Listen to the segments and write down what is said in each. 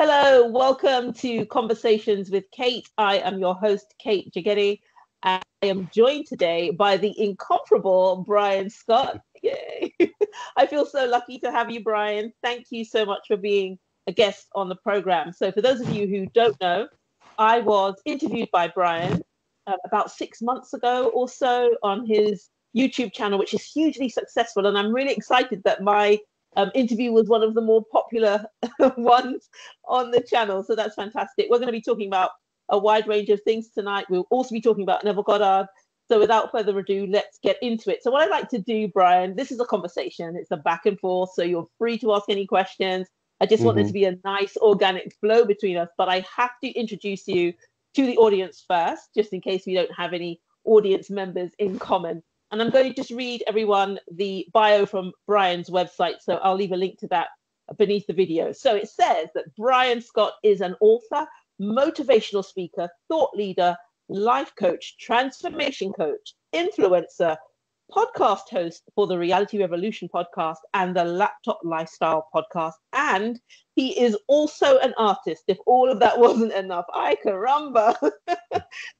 Hello, welcome to Conversations with Kate. I am your host, Katherine Jegede, and I am joined today by the incomparable Brian Scott. Yay! I feel so lucky to have you, Brian. Thank you so much for being a guest on the program. So for those of you who don't know, I was interviewed by Brian about 6 months ago or so on his YouTube channel, which is hugely successful. And I'm really excited that my interview was one of the more popular ones on the channel. So that's fantastic. We're going to be talking about a wide range of things tonight. We'll also be talking about Neville Goddard. So without further ado, let's get into it. So what I'd like to do, Brian, this is a conversation. It's a back and forth. So you're free to ask any questions. I just want there to be a nice organic flow between us. But I have to introduce you to the audience first, just in case we don't have any audience members in common. And I'm going to just read everyone the bio from Brian's website. So I'll leave a link to that beneath the video. So it says that Brian Scott is an author, motivational speaker, thought leader, life coach, transformation coach, influencer, podcast host for the Reality Revolution podcast and the Laptop Lifestyle podcast. And he is also an artist. If all of that wasn't enough, ay caramba.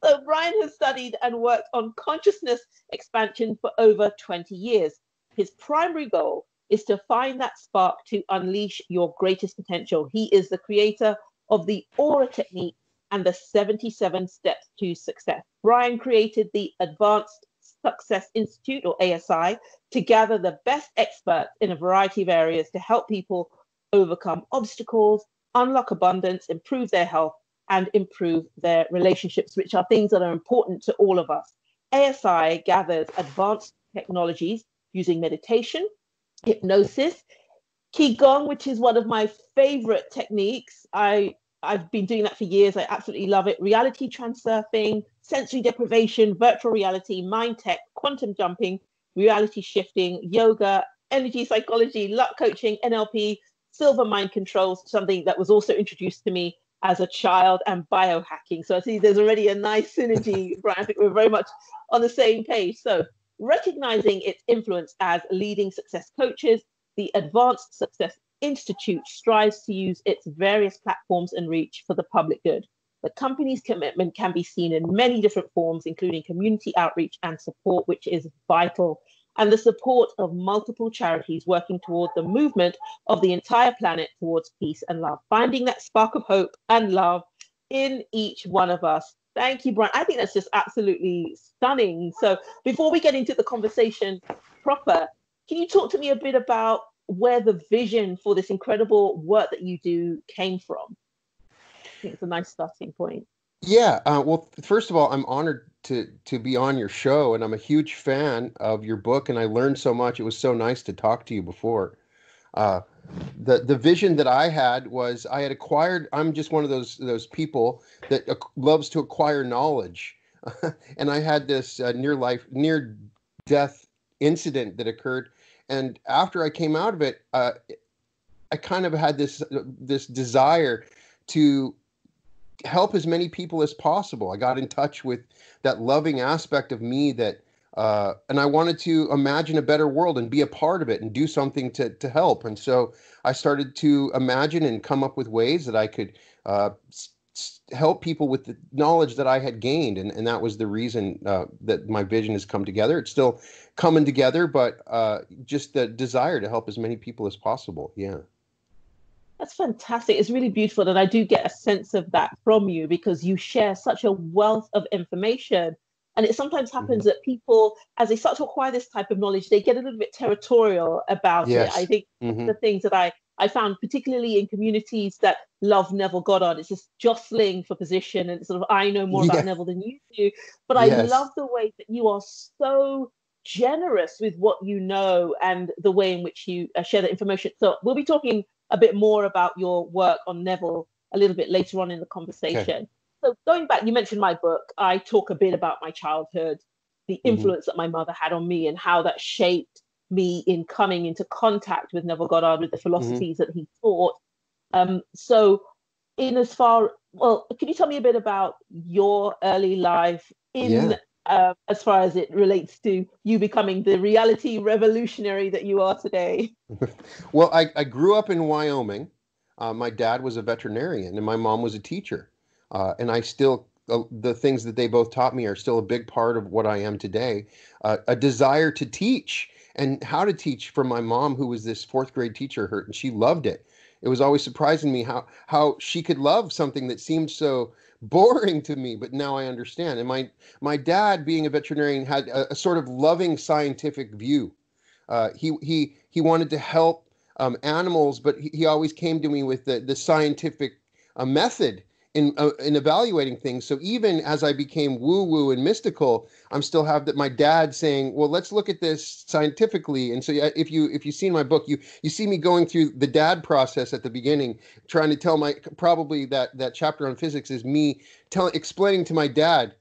So Brian has studied and worked on consciousness expansion for over 20 years. His primary goal is to find that spark to unleash your greatest potential. He is the creator of the Aura Technique and the 77 Steps to Success. Brian created the Advanced Success Institute, or ASI, to gather the best experts in a variety of areas to help people overcome obstacles, unlock abundance, improve their health, and improve their relationships, which are things that are important to all of us. ASI gathers advanced technologies using meditation, hypnosis, Qigong, which is one of my favorite techniques. I've been doing that for years. I absolutely love it. Reality transurfing, sensory deprivation, virtual reality, mind tech, quantum jumping, reality shifting, yoga, energy psychology, luck coaching, NLP, silver mind controls, something that was also introduced to me as a child, and biohacking. So I see there's already a nice synergy, Brian. I think we're very much on the same page. So recognizing its influence as leading success coaches, the Advanced Success Institute strives to use its various platforms and reach for the public good. The company's commitment can be seen in many different forms, including community outreach and support, which is vital, and the support of multiple charities working toward the movement of the entire planet towards peace and love, finding that spark of hope and love in each one of us. Thank you, Brian. I think that's just absolutely stunning. So before we get into the conversation proper, can you talk to me a bit about where the vision for this incredible work that you do came from? I think it's a nice starting point. Yeah. Well, first of all, I'm honored to be on your show, and I'm a huge fan of your book, and I learned so much. It was so nice to talk to you before. The vision that I had was I had acquired, I'm just one of those people that loves to acquire knowledge. And I had this near death incident that occurred. And after I came out of it, I kind of had this desire to help as many people as possible. I got in touch with that loving aspect of me that, and I wanted to imagine a better world and be a part of it and do something to help. And so I started to imagine and come up with ways that I could help people with the knowledge that I had gained. And that was the reason that my vision has come together. It's still coming together, but just the desire to help as many people as possible. Yeah. That's fantastic. It's really beautiful. And I do get a sense of that from you, because you share such a wealth of information. And it sometimes happens that people, as they start to acquire this type of knowledge, they get a little bit territorial about it. I think the things that I found, particularly in communities that love Neville Goddard, it's just jostling for position, and sort of, I know more about Neville than you do. But I love the way that you are so generous with what you know and the way in which you share that information. So we'll be talking a bit more about your work on Neville a little bit later on in the conversation. Okay. So going back, you mentioned my book. I talk a bit about my childhood, the influence that my mother had on me, and how that shaped me in coming into contact with Neville Goddard, with the philosophies that he taught. So in as far, well, can you tell me a bit about your early life in as far as it relates to you becoming the reality revolutionary that you are today? Well, I grew up in Wyoming. My dad was a veterinarian and my mom was a teacher. And I still, the things that they both taught me are still a big part of what I am today. A desire to teach and how to teach from my mom, who was this fourth grade teacher, and she loved it. It was always surprising me how she could love something that seemed so boring to me, but now I understand. And my dad, being a veterinarian, had a sort of loving scientific view. He wanted to help animals, but he always came to me with the scientific method in evaluating things. So even as I became woo-woo and mystical, I'm still have that my dad saying, well, let's look at this scientifically. And so if you've seen my book, you see me going through the dad process at the beginning, trying to tell my, probably that chapter on physics is me explaining to my dad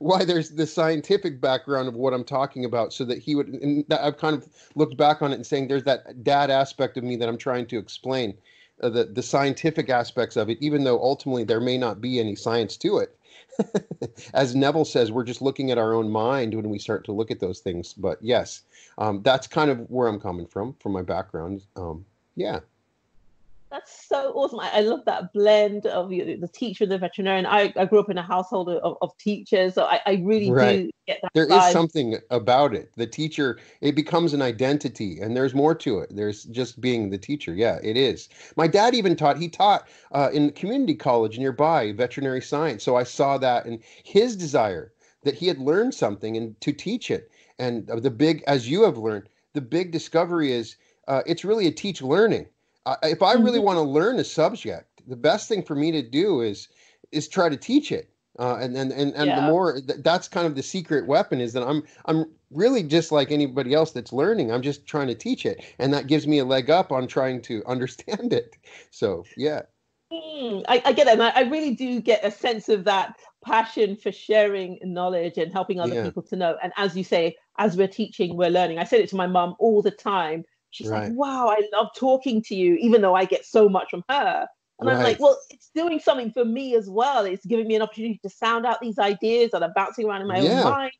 why there's the scientific background of what I'm talking about, so that he would, and I've kind of looked back on it and saying there's that dad aspect of me that I'm trying to explain. The scientific aspects of it, even though ultimately there may not be any science to it. As Neville says, we're just looking at our own mind when we start to look at those things. But yes, that's kind of where I'm coming from my background. Yeah. That's so awesome. I love that blend of, you know, the teacher and the veterinarian. I grew up in a household of teachers, so I really do get that vibe. There is something about it. The teacher, it becomes an identity, and there's more to it. There's just being the teacher. Yeah, it is. My dad even taught, in community college nearby, veterinary science. So I saw that, and his desire that he had learned something and to teach it. And as you have learned, the big discovery is it's really a teach learning. If I really want to learn a subject, the best thing for me to do is try to teach it. And yeah. The more, that's kind of the secret weapon, is that I'm really just like anybody else that's learning. I'm just trying to teach it. And that gives me a leg up on trying to understand it. So, yeah. I get it. And I really do get a sense of that passion for sharing knowledge and helping other people to know. And as you say, as we're teaching, we're learning. I said it to my mom all the time. She's like, wow, I love talking to you, even though I get so much from her. And I'm like, well, it's doing something for me as well. It's giving me an opportunity to sound out these ideas that are bouncing around in my own mind.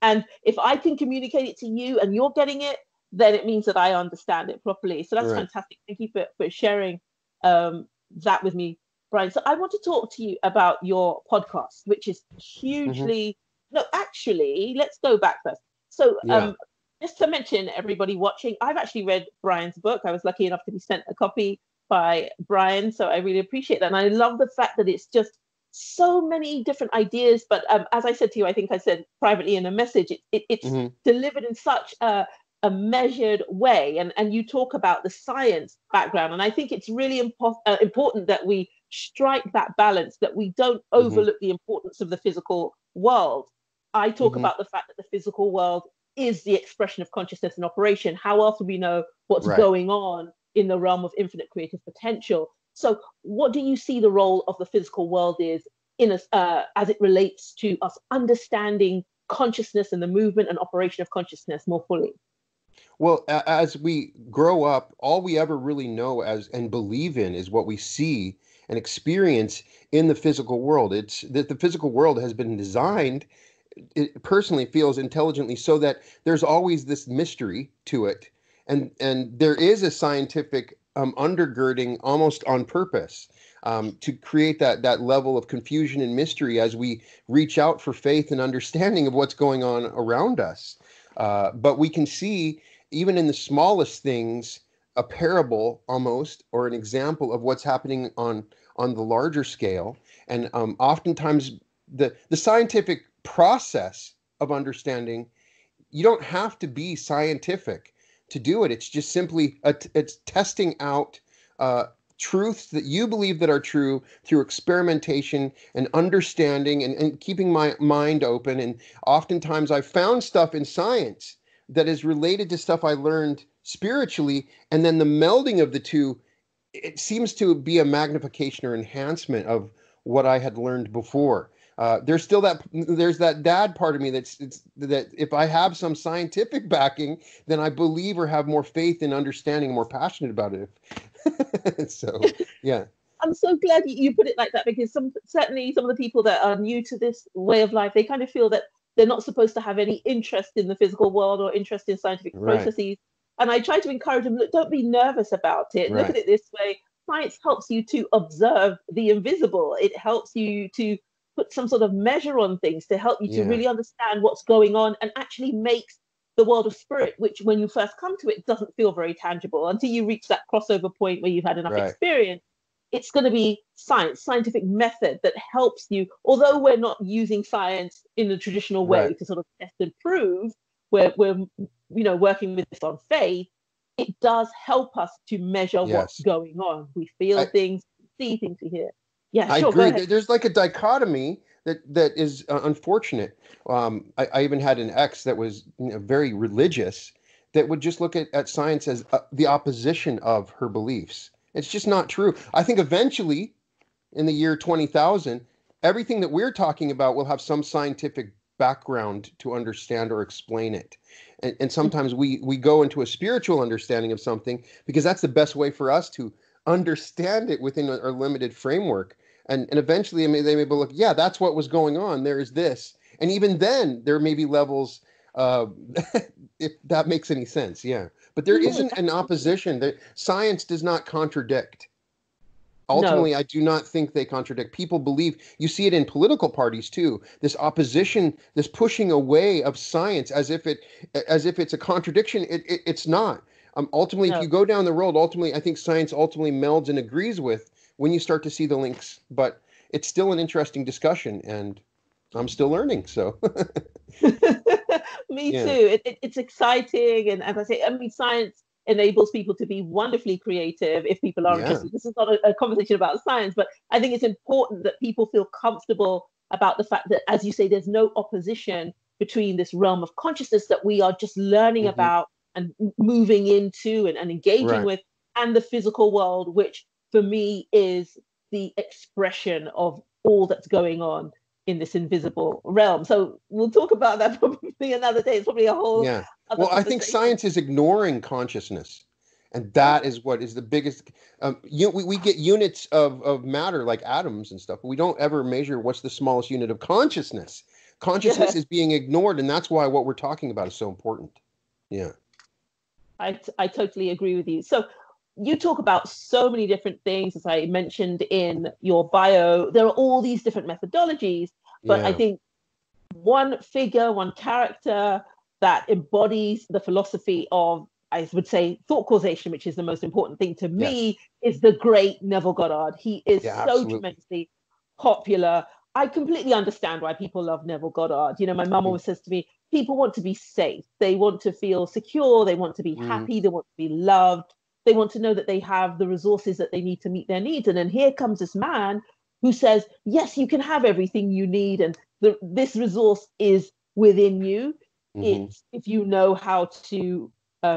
And if I can communicate it to you and you're getting it, then it means that I understand it properly. So that's fantastic. Thank you for sharing that with me, Brian. So I want to talk to you about your podcast, which is hugely, no, actually, let's go back first. So, just to mention, everybody watching, I've actually read Brian's book. I was lucky enough to be sent a copy by Brian, so I really appreciate that. And I love the fact that it's just so many different ideas. But as I said to you, I think I said privately in a message, it's delivered in such a measured way. And you talk about the science background. And I think it's really important that we strike that balance, that we don't overlook the importance of the physical world. I talk about the fact that the physical world is the expression of consciousness in operation. How else do we know what's going on in the realm of infinite creative potential? So what do you see the role of the physical world is in us, as it relates to us understanding consciousness and the movement and operation of consciousness more fully? Well, as we grow up, all we ever really know as and believe in is what we see and experience in the physical world. It's that the physical world has been designed, it personally feels, intelligently, so that there's always this mystery to it. And there is a scientific undergirding, almost on purpose, to create that level of confusion and mystery as we reach out for faith and understanding of what's going on around us. But we can see, even in the smallest things, a parable almost, or an example of what's happening on the larger scale. And oftentimes the scientific process of understanding, you don't have to be scientific to do it. It's just simply it's testing out truths that you believe that are true through experimentation and understanding and keeping my mind open. And oftentimes I found stuff in science that is related to stuff I learned spiritually, and then the melding of the two, it seems to be a magnification or enhancement of what I had learned before. There's still that dad part of me that if I have some scientific backing, then I believe or have more faith in understanding, more passionate about it. So, yeah. I'm so glad you put it like that, because certainly some of the people that are new to this way of life, they kind of feel that they're not supposed to have any interest in the physical world or interest in scientific processes. And I try to encourage them, look, don't be nervous about it. Look at it this way. science helps you to observe the invisible. It helps you to put some sort of measure on things to help you to really understand what's going on, and actually makes the world of spirit, which when you first come to it doesn't feel very tangible until you reach that crossover point where you've had enough experience. It's going to be science, scientific method that helps you. Although we're not using science in the traditional way to sort of test and prove, we're you know, working with this on faith, it does help us to measure what's going on. We feel things, see things, we hear. Yeah, I agree. There's like a dichotomy that is unfortunate. I even had an ex that was, you know, very religious, that would just look at science as the opposition of her beliefs. It's just not true. I think eventually, in the year 2000, everything that we're talking about will have some scientific background to understand or explain it. And sometimes we go into a spiritual understanding of something because that's the best way for us to understand it within our limited framework. And eventually they may be like, yeah, that's what was going on. There is this. And even then there may be levels, if that makes any sense. Yeah. But there isn't an opposition. That science does not contradict. Ultimately, no. I do not think they contradict. People believe, you see it in political parties too, this opposition, this pushing away of science as if it's a contradiction. It's not. Ultimately, if you go down the road, I think science melds and agrees with when you start to see the links. But it's still an interesting discussion, and I'm still learning. So, me too. It's exciting, and as I say, I mean, science enables people to be wonderfully creative if people are interested. This is not a conversation about science, but I think it's important that people feel comfortable about the fact that, as you say, there's no opposition between this realm of consciousness that we are just learning about and moving into and engaging with, and the physical world, which for me is the expression of all that's going on in this invisible realm. So we'll talk about that probably another day. It's probably a whole other I think science is ignoring consciousness, and that is what is the biggest. We get units of matter like atoms and stuff, but we don't ever measure what's the smallest unit of consciousness. Consciousness is being ignored, and that's why what we're talking about is so important. Yeah. I totally agree with you. So you talk about so many different things, as I mentioned in your bio. There are all these different methodologies, but I think one figure, one character that embodies the philosophy of, I would say, thought causation, which is the most important thing to me, is the great Neville Goddard. He is so tremendously popular. I completely understand why people love Neville Goddard. You know, my mum always says to me, people want to be safe. They want to feel secure. They want to be happy. They want to be loved. They want to know that they have the resources that they need to meet their needs. And then here comes this man who says, yes, you can have everything you need. And this resource is within you. It's, if you know how to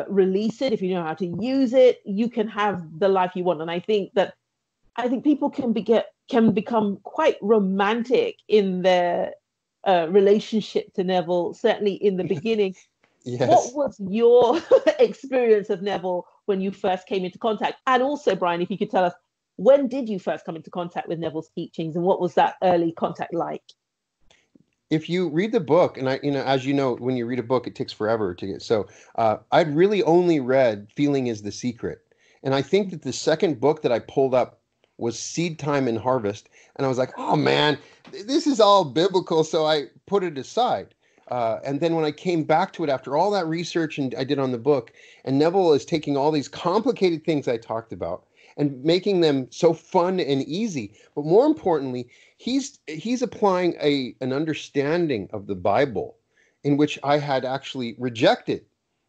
release it, if you know how to use it, you can have the life you want. And I think people can become quite romantic in their relationship to Neville, certainly in the beginning. What was your experience of Neville when you first came into contact? And also, Brian, if you could tell us, when did you first come into contact with Neville's teachings, and what was that early contact like? If you read the book, and as you know, when you read a book, it takes forever to get. So I'd really only read Feeling is the Secret. And I think that the second book that I pulled up was Seed Time and Harvest. And I was like, oh man, this is all biblical. So I put it aside. And then when I came back to it after all that research and I did on the book, and Neville is taking all these complicated things I talked about and making them so fun and easy. But more importantly, he's applying an understanding of the Bible in which I had actually rejected.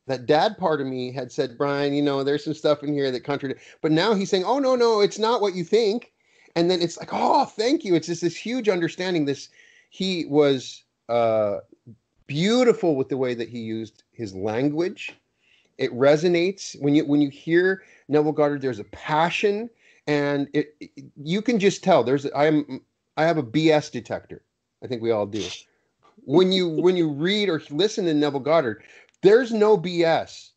That dad part of me had said, Brian, you know, there's some stuff in here that contradicts. But now he's saying, oh, no, it's not what you think. And then it's like, oh, thank you. It's just this huge understanding. He was beautiful with the way that he used his language. It resonates. When you hear Neville Goddard, there's a passion. And you can just tell. I have a BS detector. I think we all do. When you read or listen to Neville Goddard, there's no BS.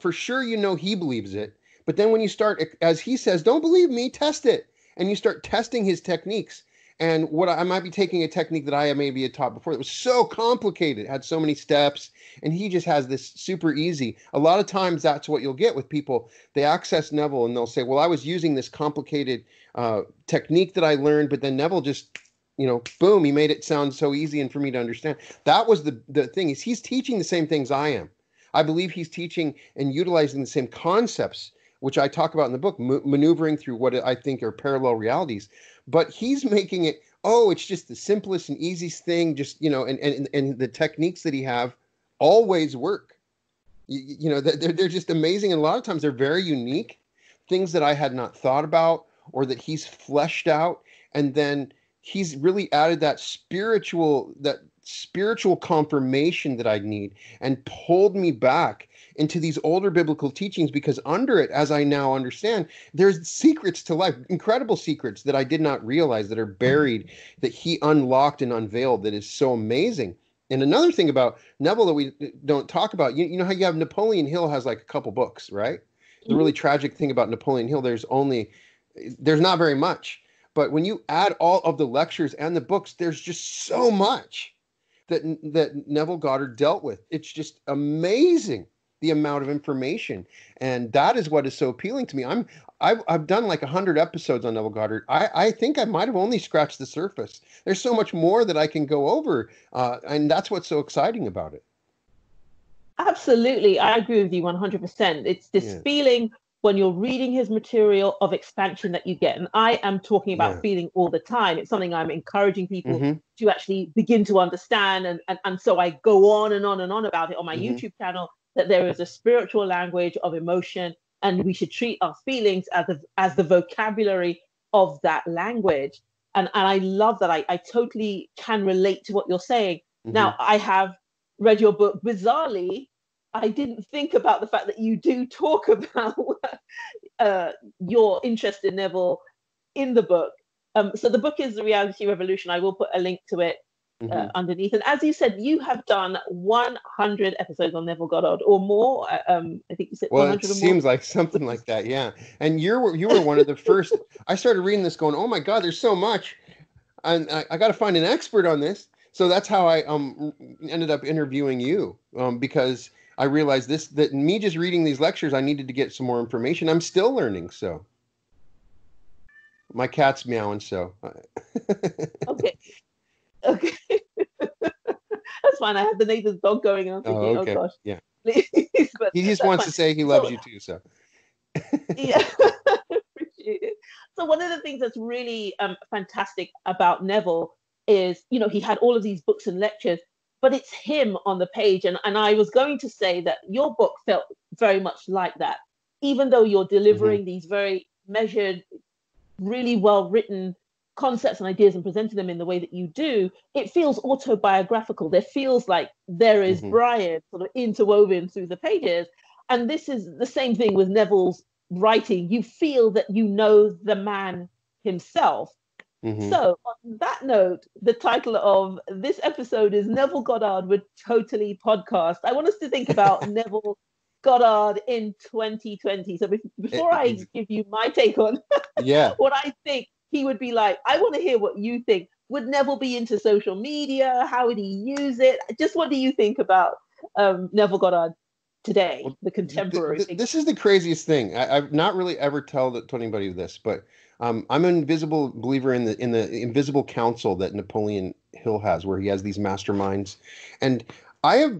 For sure, you know, he believes it. But then when you start, as he says, don't believe me, test it. And you start testing his techniques. And what I might be taking a technique that I maybe had taught before that was so complicated, had so many steps, and he just has this super easy. A lot of times that's what you'll get with people. They access Neville and they'll say, well, I was using this complicated technique that I learned, but then Neville just, you know, boom, he made it sound so easy and for me to understand. That was the thing, is he's teaching the same things I am. I believe he's teaching and utilizing the same concepts, which I talk about in the book, maneuvering through what I think are parallel realities. But he's making it, oh, it's just the simplest and easiest thing, just, you know, and the techniques that he have always work. You know, they're just amazing. And a lot of times they're very unique, things that I had not thought about or that he's fleshed out. And then he's really added that spiritual confirmation that I need and pulled me back into these older biblical teachings, because under it, as I now understand, there's secrets to life, incredible secrets that I did not realize that are buried, that he unlocked and unveiled, that is so amazing. And another thing about Neville that we don't talk about, you know how you have Napoleon Hill has like a couple books, right? Mm-hmm. The really tragic thing about Napoleon Hill, there's not very much. But when you add all of the lectures and the books, there's just so much that Neville Goddard dealt with. It's just amazing, the amount of information. And that is what is so appealing to me. I've done like 100 episodes on Neville Goddard. I think I might've only scratched the surface. There's so much more that I can go over. And that's what's so exciting about it. Absolutely. I agree with you 100%. It's this feeling when you're reading his material of expansion that you get. And I am talking about feeling all the time. It's something I'm encouraging people to actually begin to understand. And so I go on and on about it on my YouTube channel, that there is a spiritual language of emotion, and we should treat our feelings as the vocabulary of that language. And I love that. I totally can relate to what you're saying. Mm-hmm. Now, I have read your book. Bizarrely, I didn't think about the fact that you do talk about your interest in Neville in the book. So the book is The Reality Revolution. I will put a link to it underneath. And as you said, you have done 100 episodes on Neville Goddard or more. I think you said, well, 100 it or seems more. Like something like that, yeah. And you were one of the first. I started reading this going, oh my God, there's so much, and I got to find an expert on this. So that's how I ended up interviewing you, because I realized that me just reading these lectures, I needed to get some more information. I'm still learning, so my cat's meowing, so okay. That's fine. I have the neighbor's dog going on. Oh, okay. Oh gosh. Yeah. But he just wants to say he loves you too. So. Yeah. So one of the things that's really fantastic about Neville is, you know, he had all of these books and lectures, but it's him on the page. And I was going to say that your book felt very much like that, even though you're delivering these very measured, really well-written concepts and ideas and presenting them in the way that you do. It feels autobiographical. There feels like there is Brian sort of interwoven through the pages. And this is the same thing with Neville's writing. You feel that you know the man himself. Mm-hmm. So on that note, the title of this episode is Neville Goddard Would Totally Podcast. I want us to think about Neville Goddard in 2020. So before I give you my take on what I think he would be like, I want to hear what you think. Would Neville be into social media? How would he use it? Just what do you think about Neville Goddard today, well, the contemporary thing? This is the craziest thing. I've not really ever told anybody this, but I'm an invisible believer in the invisible council that Napoleon Hill has, where he has these masterminds. And I have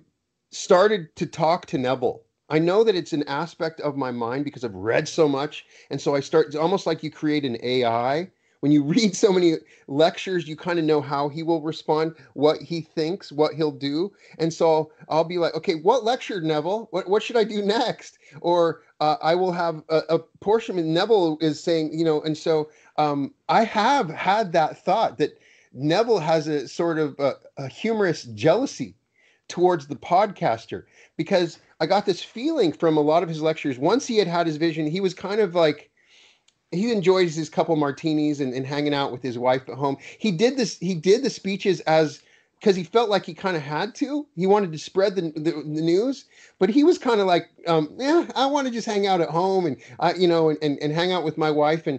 started to talk to Neville. I know that it's an aspect of my mind because I've read so much. And so I start, it's almost like you create an AI. When you read so many lectures, you kind of know how he will respond, what he thinks, what he'll do. And so I'll be like, okay, what lecture, Neville? What should I do next? Or I will have a portion of Neville is saying, you know, and so I have had that thought that Neville has a sort of a humorous jealousy towards the podcaster, because I got this feeling from a lot of his lectures. Once he had his vision, he was kind of like, he enjoys his couple martinis and hanging out with his wife at home. He did the speeches as because he felt like he kind of had to. He wanted to spread the news, but he was kind of like, yeah, I want to just hang out at home and, you know, and hang out with my wife. And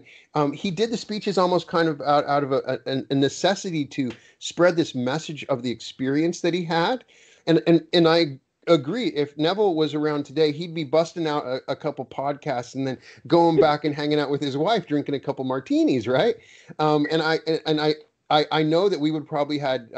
he did the speeches almost kind of out of a necessity to spread this message of the experience that he had. And I agree. If Neville was around today, he'd be busting out a couple podcasts and then going back and hanging out with his wife, drinking a couple martinis, right? And I know that we would probably had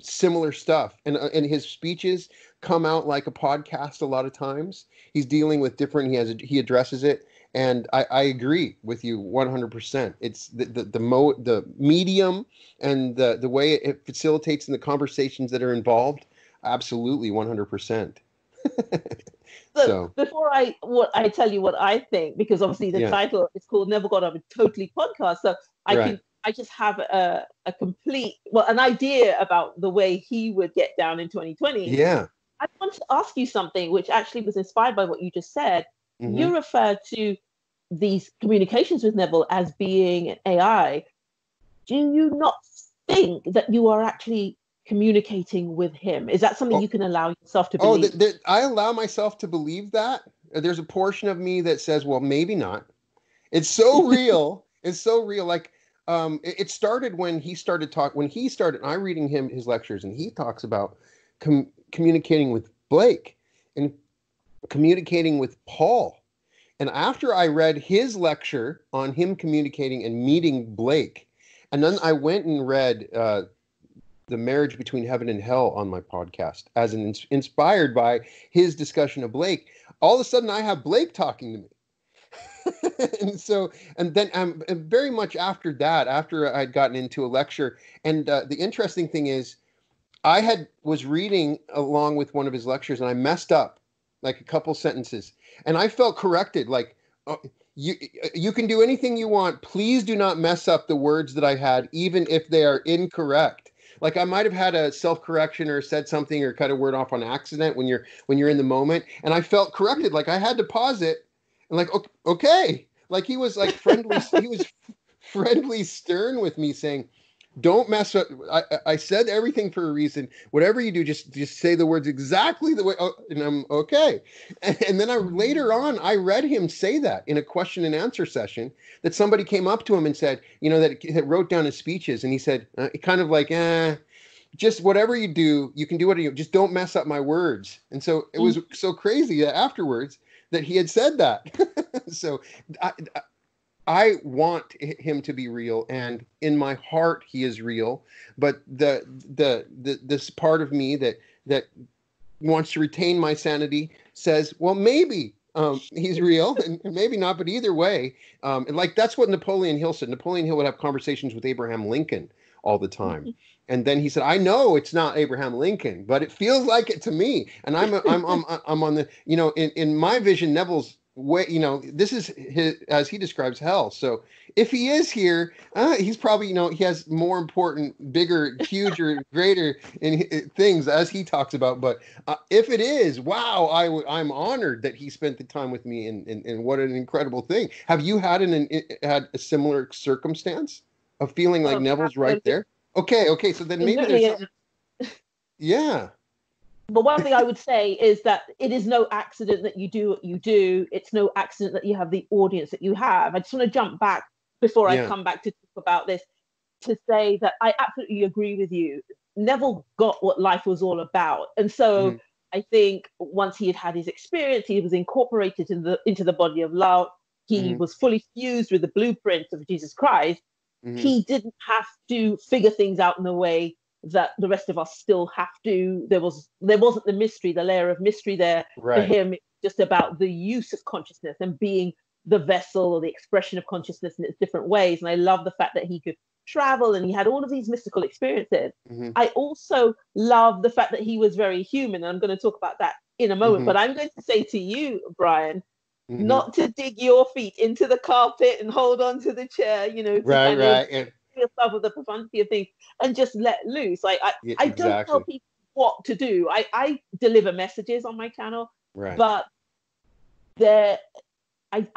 similar stuff, and his speeches come out like a podcast a lot of times. He's dealing with different. He addresses it, and I agree with you 100%. It's the medium and the way it facilitates in the conversations that are involved. Absolutely, 100%. So before I tell you what I think, because obviously the title is called Neville Goddard Totally Podcast, so I can. I just have a complete, well, an idea about the way he would get down in 2020. Yeah. I want to ask you something which actually was inspired by what you just said. Mm-hmm. You referred to these communications with Neville as being an AI. Do you not think that you are actually communicating with him? Is that something you can allow yourself to believe? I allow myself to believe that. There's a portion of me that says, well, maybe not. It's so real. It's so real. Like, it started when he started I reading him his lectures, and he talks about communicating with Blake and communicating with Paul. And after I read his lecture on him communicating and meeting Blake, and then I went and read The Marriage Between Heaven and Hell on my podcast, as an inspired by his discussion of Blake. All of a sudden, I have Blake talking to me. And then very much after that, after I'd gotten into a lecture, and the interesting thing is, I was reading along with one of his lectures, and I messed up like a couple sentences, and I felt corrected, like, oh, you can do anything you want. Please do not mess up the words that I had, even if they are incorrect. Like, I might have had a self-correction or said something or cut a word off on accident when you're in the moment, and I felt corrected, like I had to pause it. And like, okay, like he was like friendly, he was friendly stern with me, saying, don't mess up. I said everything for a reason. Whatever you do, just say the words exactly the way. Oh, and I'm okay. And then later on, I read him say that in a question and answer session, that somebody came up to him and said, you know, that wrote down his speeches. And he said, kind of like, just whatever you do, you can do whatever you do. Just don't mess up my words. And so it was so crazy that afterwards, that he had said that. So I want him to be real, and in my heart he is real, but the this part of me that wants to retain my sanity says, well, maybe he's real and maybe not, but either way, and like that's what Napoleon Hill said. Napoleon Hill would have conversations with Abraham Lincoln all the time. And then he said, I know it's not Abraham Lincoln, but it feels like it to me. And I'm on the, you know, in my vision, Neville's way, you know, this is his, as he describes, hell. So if he is here, he's probably, you know, he has more important, bigger, huger, greater things as he talks about. But if it is, wow, I'm honored that he spent the time with me, and what an incredible thing. Have you had had a similar circumstance of feeling like Neville's right there? Okay, so then maybe there's something. Yeah. But one thing I would say is that it is no accident that you do what you do. It's no accident that you have the audience that you have. I just want to jump back before I come back to talk about this, to say that I absolutely agree with you. Neville got what life was all about. And so I think once he had his experience, he was incorporated into the body of love. He was fully fused with the blueprint of Jesus Christ. Mm-hmm. He didn't have to figure things out in a way that the rest of us still have to. There wasn't the mystery, the layer of mystery there for him. It's just about the use of consciousness and being the vessel or the expression of consciousness in its different ways. And I love the fact that he could travel and he had all of these mystical experiences. Mm-hmm. I also love the fact that he was very human. And I'm going to talk about that in a moment. Mm-hmm. But I'm going to say to you, Brian, mm-hmm, not to dig your feet into the carpet and hold on to the chair, you know, to yourself with the profundity of things and just let loose. I don't tell people what to do. I deliver messages on my channel, but I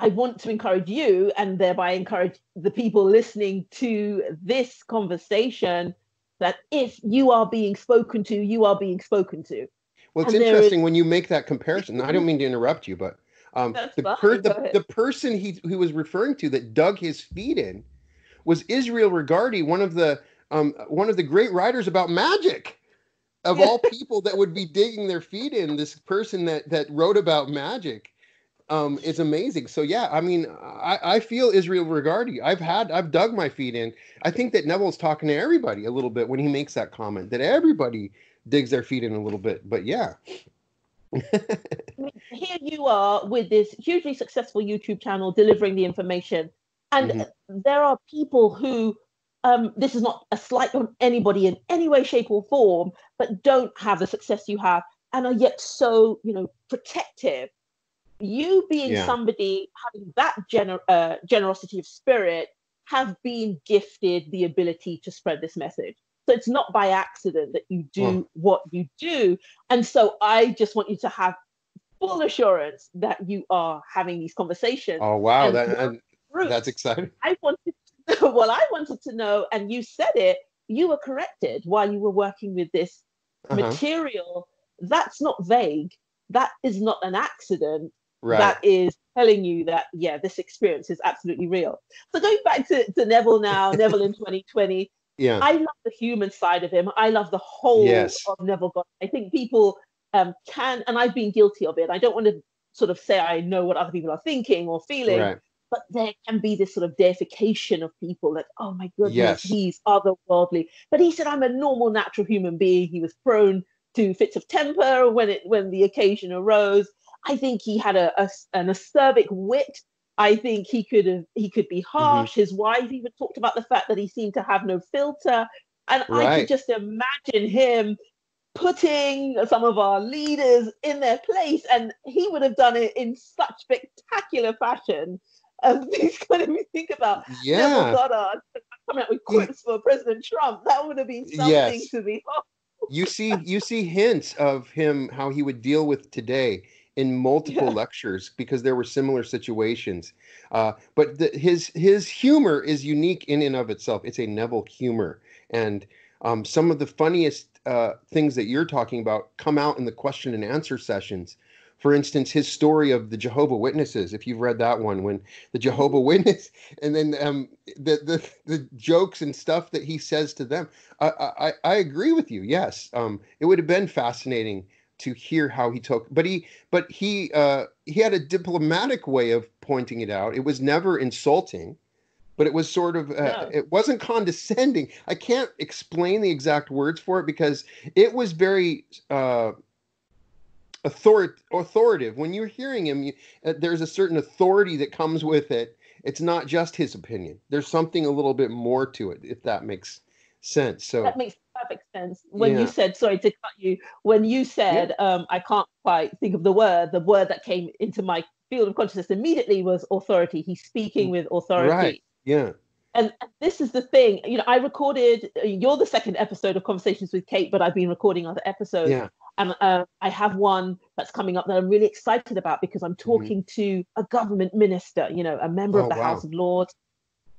want to encourage you, and thereby encourage the people listening to this conversation, that if you are being spoken to, you are being spoken to. Well, it's interesting when you make that comparison. I don't mean to interrupt you, but the person he was referring to that dug his feet in was Israel Regardi, one of the great writers about magic. Of all people that would be digging their feet in, this person that wrote about magic is amazing. So yeah, I mean, I feel Israel Regardi. I've dug my feet in. I think that Neville's talking to everybody a little bit when he makes that comment, that everybody digs their feet in a little bit. But yeah. I mean, here you are with this hugely successful YouTube channel delivering the information. And there are people who... this is not a slight on anybody in any way, shape or form, but don't have the success you have and are yet so, you know, protective. You being somebody having that generosity of spirit have been gifted the ability to spread this message. So it's not by accident that you do what you do. And so I just want you to have full assurance that you are having these conversations. Oh, wow. That's exciting. I wanted to know, and you said it, you were corrected while you were working with this material. That's not vague. That is not an accident. Right. That is telling you that, yeah, this experience is absolutely real. So going back to Neville now, Neville in 2020, I love the human side of him. I love the whole of Neville Goddard. I think people can, and I've been guilty of it. I don't want to sort of say I know what other people are thinking or feeling. Right. But there can be this sort of deification of people that, oh my goodness, he's otherworldly. But he said, I'm a normal, natural human being. He was prone to fits of temper when the occasion arose. I think he had an acerbic wit. I think he could be harsh. His wife even talked about the fact that he seemed to have no filter. And I could just imagine him putting some of our leaders in their place, and he would have done it in such spectacular fashion. These kind of think about Neville Goddard coming out with quotes for President Trump. That would have been something to me. You see hints of him, how he would deal with today in multiple lectures, because there were similar situations. But his humor is unique in and of itself. It's a Neville humor, and some of the funniest things that you're talking about come out in the question and answer sessions. For instance, his story of the Jehovah's Witnesses, if you've read that one, when the Jehovah's Witness, and then the jokes and stuff that he says to them. I agree with you. Yes, it would have been fascinating to hear how he took, but he had a diplomatic way of pointing it out. It was never insulting, but it was sort of it wasn't condescending. I can't explain the exact words for it because it was very. Authoritative. When you're hearing him, there's a certain authority that comes with it. It's not just his opinion. There's something a little bit more to it, if that makes sense. So that makes perfect sense. When you said, sorry to cut you, when you said, I can't quite think of the word that came into my field of consciousness immediately was authority. He's speaking with authority. Right. Yeah. And this is the thing, you know, you're the second episode of Conversations with Kate, but I've been recording other episodes. Yeah. And I have one that's coming up that I'm really excited about because I'm talking to a government minister, you know, a member of the House of Lords.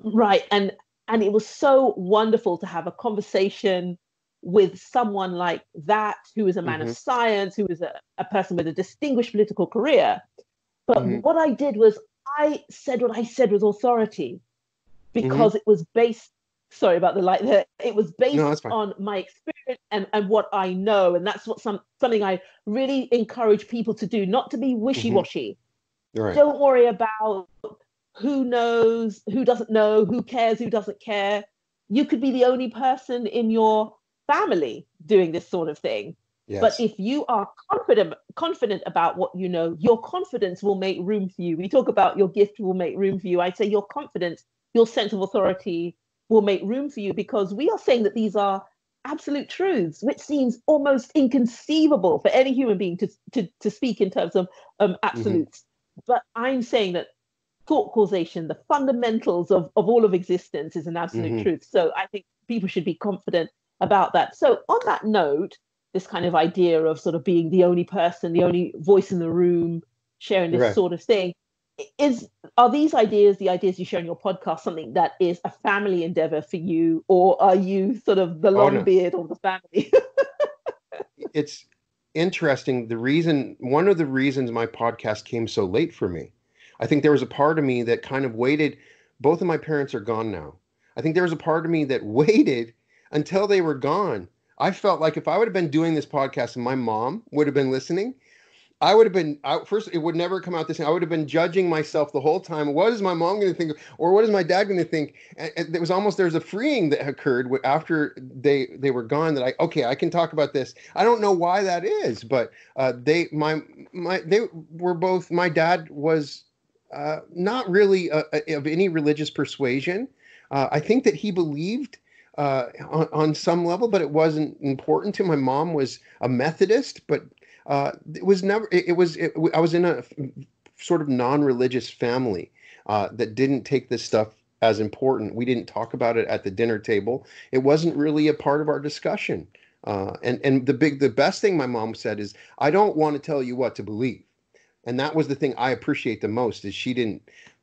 Right. And it was so wonderful to have a conversation with someone like that, who is a man of science, who is a person with a distinguished political career. But what I did was I said what I said with authority because it was based. Sorry about the light there. It was based on my experience and what I know. And that's what something I really encourage people to do, not to be wishy-washy. Right. Don't worry about who knows, who doesn't know, who cares, who doesn't care. You could be the only person in your family doing this sort of thing. Yes. But if you are confident about what you know, your confidence will make room for you. We talk about your gift will make room for you. I'd say your confidence, your sense of authority will make room for you, because we are saying that these are absolute truths, which seems almost inconceivable for any human being to speak in terms of absolutes. But I'm saying that thought causation, the fundamentals of all of existence, is an absolute truth. So I think people should be confident about that. So on that note, this kind of idea of sort of being the only person, the only voice in the room, sharing this sort of thing, are these ideas, the ideas you share in your podcast, something that is a family endeavor for you, or are you sort of the long beard or the family? It's interesting. One of the reasons my podcast came so late for me, I think there was a part of me that kind of waited. Both of my parents are gone now. I think there was a part of me that waited until they were gone. I felt like if I would have been doing this podcast and my mom would have been listening, I would have been, first, it would never come out this thing. I would have been judging myself the whole time. What is my mom going to think? Or what is my dad going to think? And it was almost, there's a freeing that occurred after they were gone that I can talk about this. I don't know why that is, but they were both, my dad was not really of any religious persuasion. I think that he believed on some level, but it wasn't important to him. My mom was a Methodist, but I was in a sort of non-religious family that didn't take this stuff as important. We didn't talk about it at the dinner table. It wasn't really a part of our discussion. And the best thing my mom said is, I don't want to tell you what to believe. And that was the thing I appreciate the most, is she didn't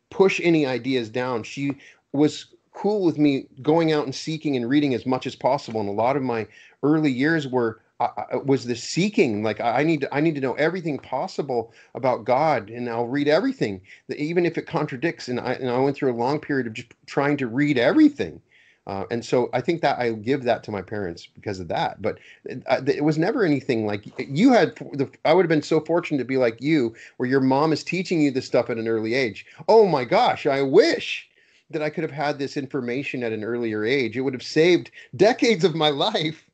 push any ideas down. She was cool with me going out and seeking and reading as much as possible. And a lot of my early years was the seeking, like I need to know everything possible about God, and I'll read everything, even if it contradicts. And I went through a long period of just trying to read everything, and so I think that I give that to my parents because of that. But it was never anything like you had. I would have been so fortunate to be like you, where your mom is teaching you this stuff at an early age. Oh my gosh, I wish that I could have had this information at an earlier age. It would have saved decades of my life.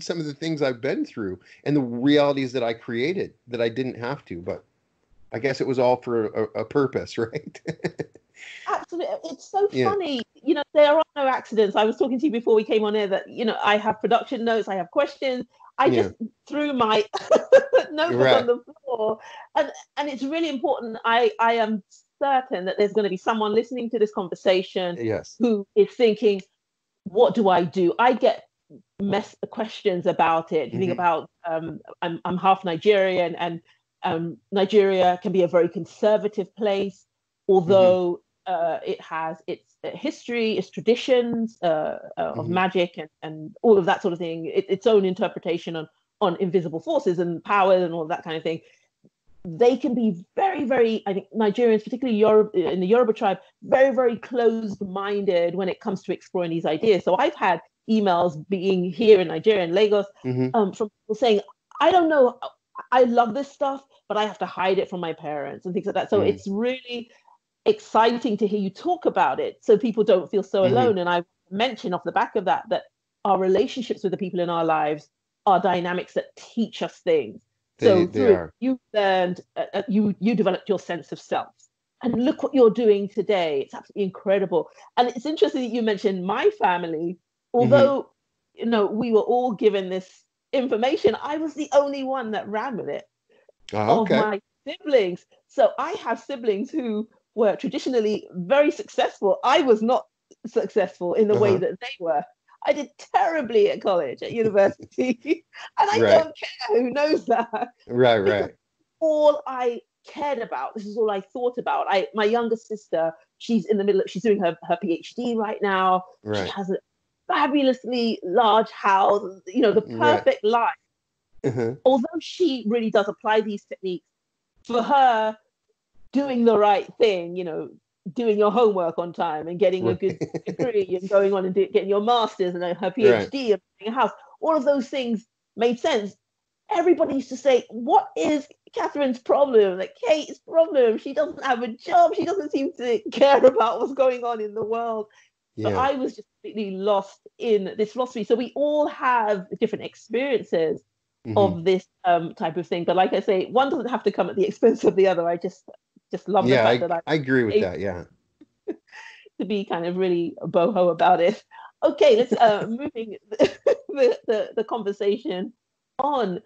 Some of the things I've been through and the realities that I created that I didn't have to, but I guess it was all for a purpose, right? Absolutely. It's so funny. You know, there are no accidents. I was talking to you before we came on air that, you know, I have production notes, I have questions. I just threw my notes on the floor. And it's really important. I am certain that there's going to be someone listening to this conversation who is thinking, what do I do? I get questions about it. You think about I'm half Nigerian, and Nigeria can be a very conservative place, although it has its history, its traditions of magic and all of that sort of thing, its own interpretation on invisible forces and powers and all that kind of thing. They can be very, very, I think Nigerians, particularly in the Yoruba tribe, very, very closed-minded when it comes to exploring these ideas. So I've had emails being here in Nigeria and Lagos from people saying, I don't know, I love this stuff, but I have to hide it from my parents and things like that. So it's really exciting to hear you talk about it so people don't feel so alone. And I mention off the back of that our relationships with the people in our lives are dynamics that teach us things. So you learned, you developed your sense of self. And look what you're doing today. It's absolutely incredible. And it's interesting that you mentioned my family. Although, you know, we were all given this information, I was the only one that ran with it of my siblings. So I have siblings who were traditionally very successful. I was not successful in the way that they were. I did terribly at college, at university, and I don't care. Who knows that? Right, because all I cared about, this is all I thought about. My younger sister, she's in the middle of, she's doing her PhD right now. Right. She has a fabulously large house, you know, the perfect life. Although she really does apply these techniques, for her, doing the right thing, you know, doing your homework on time and getting a good degree and going on and getting your master's and her PhD and buying a house, all of those things made sense. Everybody used to say, what is Catherine's problem? Like, Kate's problem, she doesn't have a job, she doesn't seem to care about what's going on in the world. So I was just completely lost in this philosophy. So we all have different experiences of this type of thing. But like I say, one doesn't have to come at the expense of the other. I just love the fact that I agree with that, to be kind of really boho about it. Okay, let's moving the conversation on.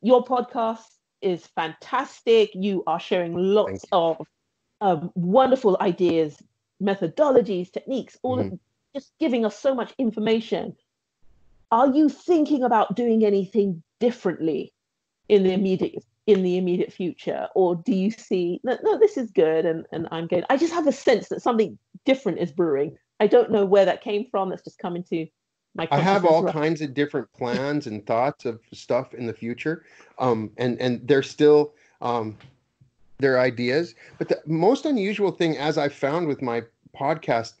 Your podcast is fantastic. You are sharing lots of wonderful ideas, methodologies, techniques, all of just giving us so much information. Are you thinking about doing anything differently in the immediate in the immediate future? Or do you see, no, this is good and I'm good? I just have a sense that something different is brewing. I don't know where that came from. That's just come into my consciousness. I have all kinds of different plans and thoughts of stuff in the future. And they're still their ideas. But the most unusual thing, as I found with my podcast,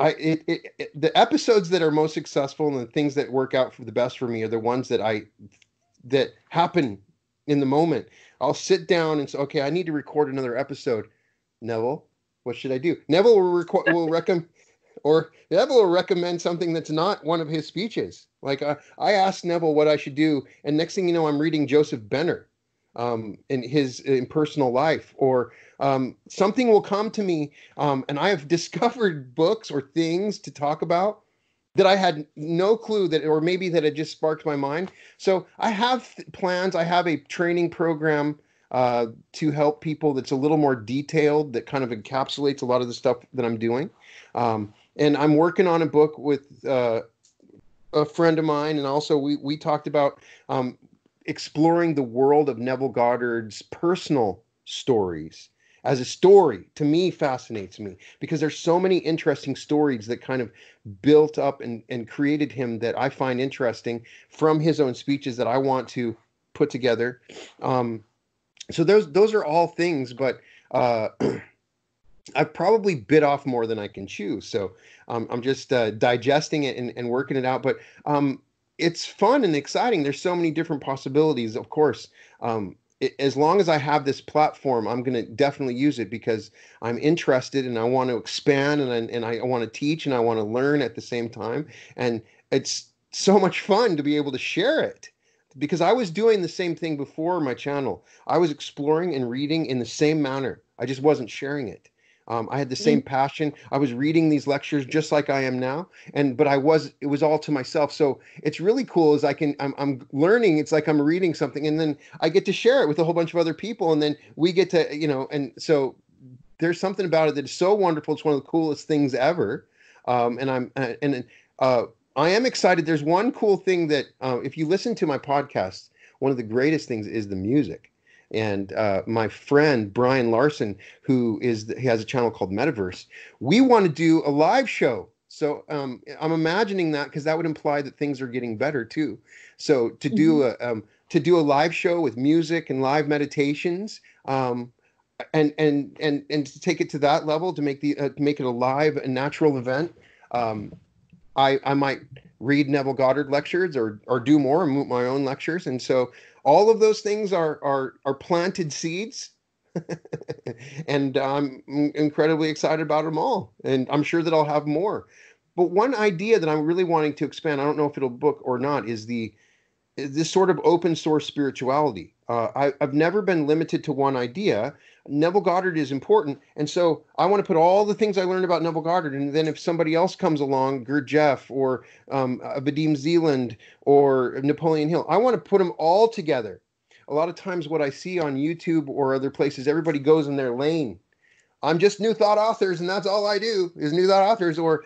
the episodes that are most successful and the things that work out for the best for me are the ones that happen in the moment. I'll sit down and say, okay, I need to record another episode. Neville, what should I do? Neville will recommend, or Neville will recommend something that's not one of his speeches. Like I asked Neville what I should do, and next thing you know, I'm reading Joseph Benner in his Impersonal Life, or something will come to me, and I have discovered books or things to talk about that I had no clue that, or maybe that it just sparked my mind. So I have plans. I have a training program to help people that's a little more detailed, that kind of encapsulates a lot of the stuff that I'm doing. And I'm working on a book with a friend of mine. And also we talked about exploring the world of Neville Goddard's personal stories. As a story, to me, fascinates me, because there's so many interesting stories that kind of built up and created him that I find interesting from his own speeches that I want to put together. So those are all things, but I've probably bit off more than I can chew. So I'm just digesting it and working it out. But it's fun and exciting. There's so many different possibilities, of course. As long as I have this platform, I'm going to definitely use it, because I'm interested and I want to expand and I want to teach and I want to learn at the same time. And it's so much fun to be able to share it, because I was doing the same thing before my channel. I was exploring and reading in the same manner. I just wasn't sharing it. I had the same passion. I was reading these lectures just like I am now, but it was all to myself. So it's really cool, as I'm learning. It's like I'm reading something, and then I get to share it with a whole bunch of other people, and then we get to, and so there's something about it that is so wonderful. It's one of the coolest things ever, I am excited. There's one cool thing that if you listen to my podcast, one of the greatest things is the music. And my friend, Brian Larson, he has a channel called Metaverse. We want to do a live show. So I'm imagining that, because that would imply that things are getting better too. So to do a live show with music and live meditations, and to take it to that level, to make it a live and natural event. I might read Neville Goddard lectures or do more and my own lectures. And so all of those things are planted seeds, and I'm incredibly excited about them all. And I'm sure that I'll have more. But one idea that I'm really wanting to expand, I don't know if it'll book or not, is this sort of open source spirituality. I've never been limited to one idea. Neville Goddard is important. And so I want to put all the things I learned about Neville Goddard. And then if somebody else comes along, Gurdjieff or Vadim Zeeland or Napoleon Hill, I want to put them all together. A lot of times what I see on YouTube or other places, everybody goes in their lane. I'm just new thought authors, and that's all I do is new thought authors, or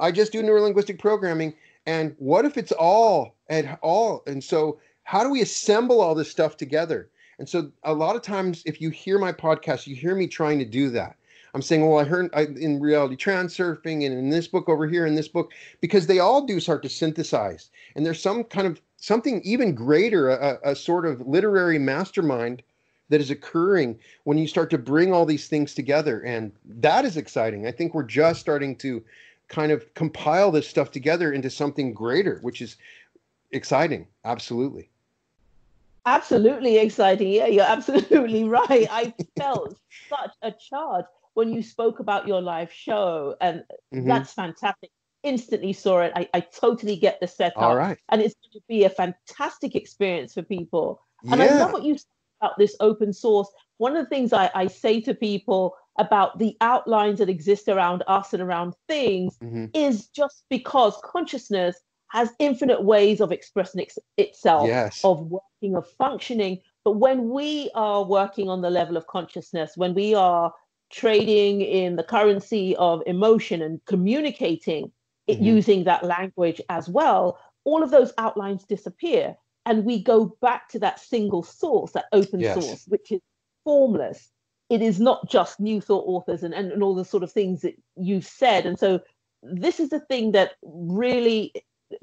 I just do neurolinguistic programming. And what if it's all at all? And so how do we assemble all this stuff together? And so a lot of times, if you hear my podcast, you hear me trying to do that. I'm saying, well, I heard in Reality Transurfing and in this book over here, in this book, because they all do start to synthesize. And there's some kind of something even greater, a sort of literary mastermind that is occurring when you start to bring all these things together. And that is exciting. I think we're just starting to kind of compile this stuff together into something greater, which is exciting. Absolutely. Absolutely exciting. Yeah, you're absolutely right. I felt such a charge when you spoke about your live show, and that's fantastic. Instantly saw it. I totally get the setup. All right. And it's going to be a fantastic experience for people. And I love what you said about this open source. One of the things I say to people about the outlines that exist around us and around things is just because consciousness has infinite ways of expressing itself, of working, of functioning. But when we are working on the level of consciousness, when we are trading in the currency of emotion and communicating it using that language as well, all of those outlines disappear. And we go back to that single source, that open source, which is formless. It is not just new thought authors and all the sort of things that you've said. And so this is the thing that really,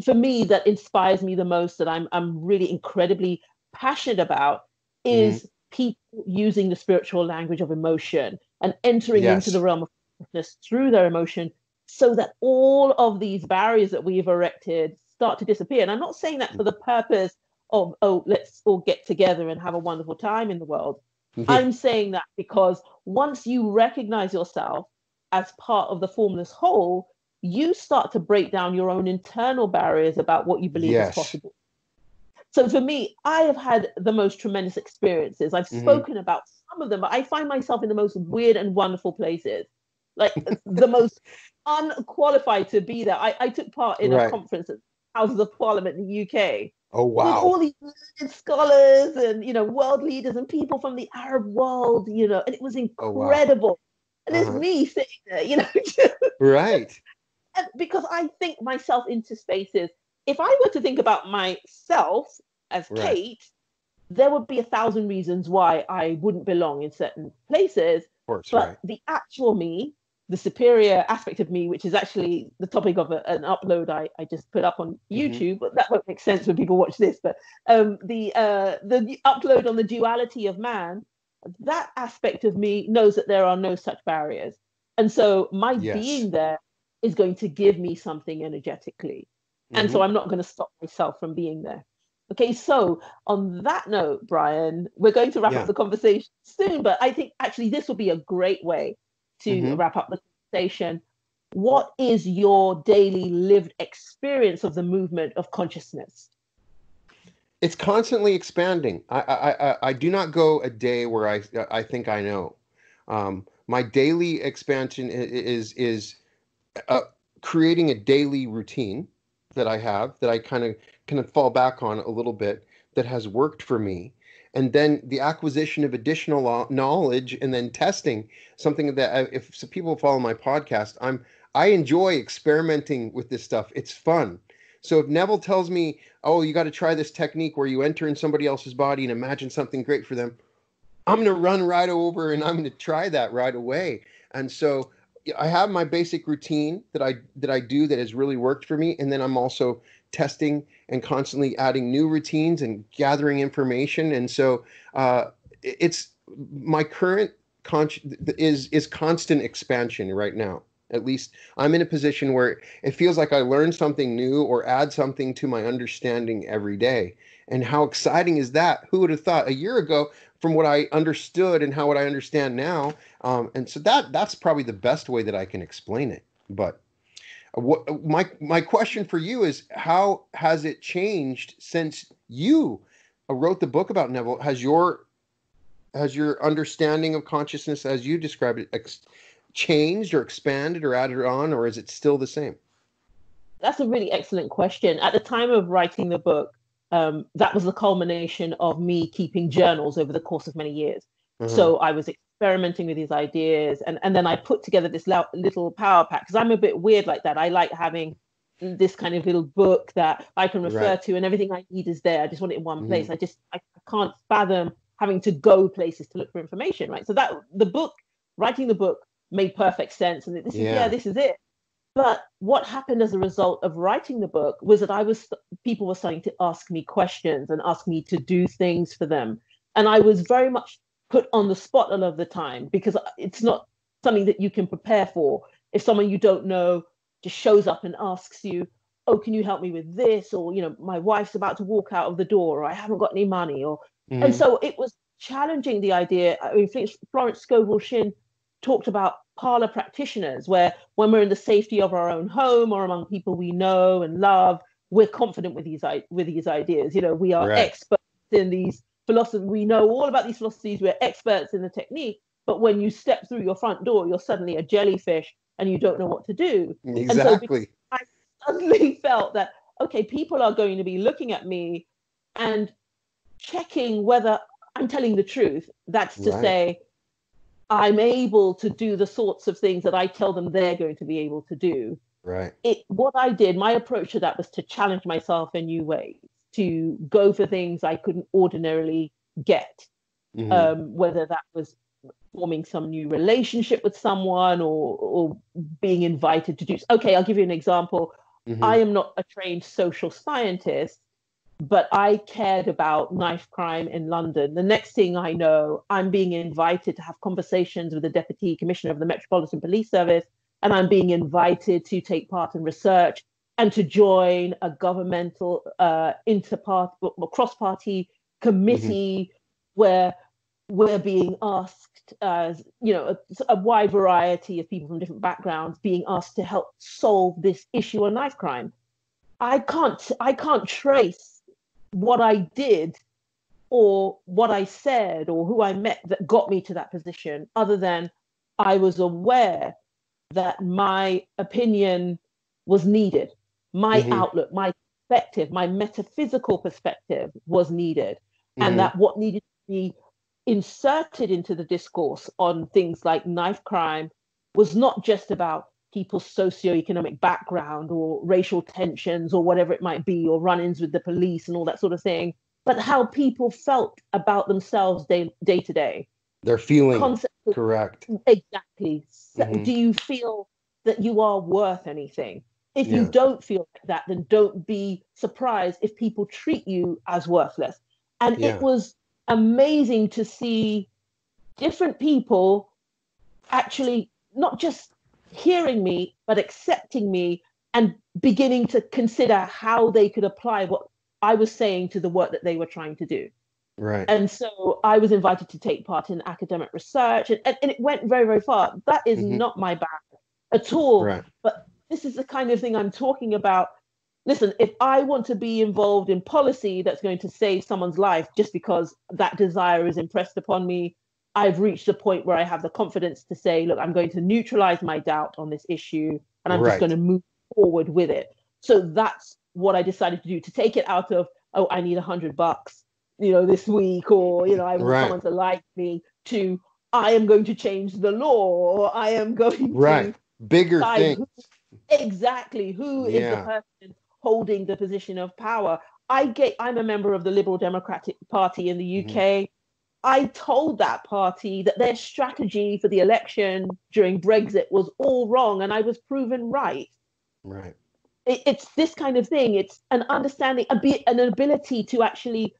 for me, that inspires me the most, that I'm really incredibly passionate about, is people using the spiritual language of emotion and entering into the realm of consciousness through their emotion, so that all of these barriers that we've erected start to disappear. And I'm not saying that for the purpose of, oh, let's all get together and have a wonderful time in the world. I'm saying that because once you recognize yourself as part of the formless whole, you start to break down your own internal barriers about what you believe is possible. So for me, I have had the most tremendous experiences. I've spoken about some of them, but I find myself in the most weird and wonderful places, like the most unqualified to be there. I took part in a conference at Houses of Parliament in the UK. Oh, wow. With all these learned scholars and, you know, world leaders and people from the Arab world, you know, and it was incredible. Oh, wow. And it's me sitting there, you know. And because I think myself into spaces. If I were to think about myself as Kate, there would be 1,000 reasons why I wouldn't belong in certain places. Of course, but the actual me, the superior aspect of me, which is actually the topic of an upload I just put up on YouTube, but that won't make sense when people watch this, but the upload on the duality of man, that aspect of me knows that there are no such barriers. And so my being there is going to give me something energetically. And so I'm not going to stop myself from being there. Okay, so on that note, Brian, we're going to wrap up the conversation soon, but I think actually this will be a great way to wrap up the conversation. What is your daily lived experience of the movement of consciousness? It's constantly expanding. I do not go a day where I think I know. My daily expansion is creating a daily routine that I have, that I kind of fall back on a little bit, that has worked for me. And then the acquisition of additional knowledge, and then testing something that if people follow my podcast, I enjoy experimenting with this stuff. It's fun. So if Neville tells me, oh, you got to try this technique where you enter in somebody else's body and imagine something great for them, I'm going to run right over and I'm going to try that right away. And so I have my basic routine that I do that has really worked for me. And then I'm also testing and constantly adding new routines and gathering information. And so it's my current is constant expansion right now. At least I'm in a position where it feels like I learn something new or add something to my understanding every day. And how exciting is that? Who would have thought a year ago from what I understood and how what I understand now? And so that's probably the best way that I can explain it. But what, my question for you is, how has it changed since you wrote the book about Neville? Has your understanding of consciousness, as you described it, changed or expanded or added on, or is it still the same? That's a really excellent question. At the time of writing the book, that was the culmination of me keeping journals over the course of many years. So I was experimenting with these ideas, and then I put together this little power pack, because I'm a bit weird like that. I like having this kind of little book that I can refer to, and everything I need is there. I just want it in one place. I can't fathom having to go places to look for information, right? So that writing the book made perfect sense, and this is it. But what happened as a result of writing the book was that people were starting to ask me questions and ask me to do things for them. And I was very much put on the spot a lot of the time, because it's not something that you can prepare for. If someone you don't know just shows up and asks you, oh, can you help me with this? Or, you know, my wife's about to walk out of the door, or I haven't got any money. Or And so it was challenging the idea. I mean, Florence Scovel Shin talked about parlor practitioners, where when we're in the safety of our own home or among people we know and love, we're confident with these ideas. You know, we are experts in these philosophies. We know all about these philosophies. We're experts in the technique. But when you step through your front door, you're suddenly a jellyfish and you don't know what to do. Exactly. And so I suddenly felt that, okay, people are going to be looking at me and checking whether I'm telling the truth. That's to say, I'm able to do the sorts of things that I tell them they're going to be able to do. What I did, my approach to that was to challenge myself in new ways, to go for things I couldn't ordinarily get, mm-hmm. Whether that was forming some new relationship with someone or being invited to do. Okay, I'll give you an example. Mm-hmm. I am not a trained social scientist, but I cared about knife crime in London. The next thing I know, I'm being invited to have conversations with the Deputy Commissioner of the Metropolitan Police Service, and I'm being invited to take part in research and to join a governmental cross-party committee, mm-hmm. where we're being asked, a wide variety of people from different backgrounds being asked to help solve this issue on knife crime. I can't trace what I did or what I said or who I met that got me to that position, other than I was aware that my opinion was needed. My mm-hmm. outlook, my perspective, my metaphysical perspective was needed. Mm-hmm. And that what needed to be inserted into the discourse on things like knife crime was not just about people's socioeconomic background or racial tensions or whatever it might be, or run-ins with the police and all that sort of thing, but how people felt about themselves day to day. Their feeling. Conceptually, correct. Exactly. Mm-hmm. So do you feel that you are worth anything? If you don't feel like that, then don't be surprised if people treat you as worthless. And it was amazing to see different people actually not just hearing me, but accepting me and beginning to consider how they could apply what I was saying to the work that they were trying to do. Right. And so I was invited to take part in academic research, and it went very, very far. That is mm-hmm. not my bag at all. Right. But this is the kind of thing I'm talking about. Listen, if I want to be involved in policy that's going to save someone's life just because that desire is impressed upon me, I've reached a point where I have the confidence to say, look, I'm going to neutralize my doubt on this issue, and I'm just going to move forward with it. So that's what I decided to do, to take it out of, oh, I need $100, this week, or, I want someone to like me, to I am going to change the law, or I am going to bigger things. Who is the person holding the position of power? I'm a member of the Liberal Democratic Party in the UK. Mm-hmm. I told that party that their strategy for the election during Brexit was all wrong, and I was proven right. Right. It's this kind of thing. It's an understanding, an ability to actually